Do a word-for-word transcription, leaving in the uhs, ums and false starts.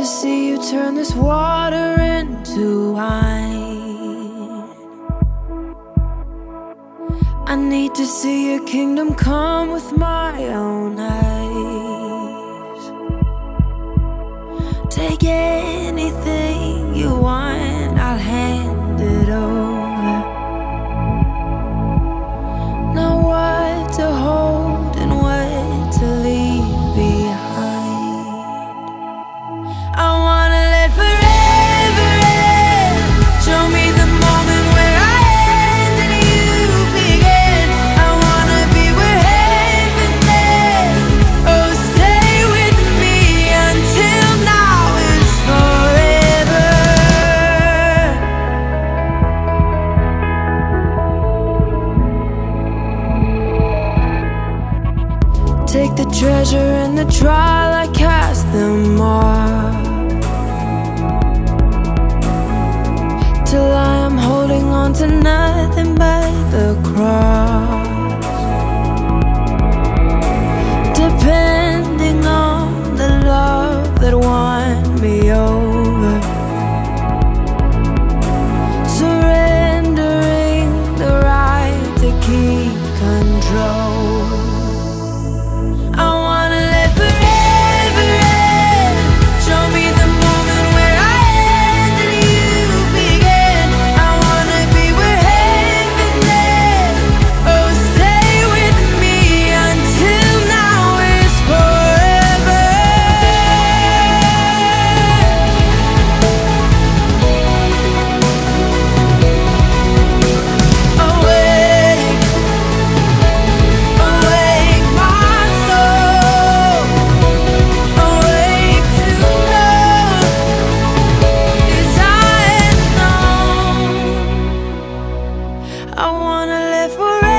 to see you turn this water into wine. I need to see your kingdom come with my own eyes. Take anything you want, I'll hand it over. Know what to hold and what to leave behind. I wanna live forever and show me the moment where I end and you begin. I wanna be where heaven is. Oh, stay with me until now is forever. Take the treasure and the trial, I cast them off. Till I am holding on to nothing but the cross, depending on the love that won me over, surrendering the right to keep control. I wanna live forever and show me the moment where I end and you begin. I wanna live forever.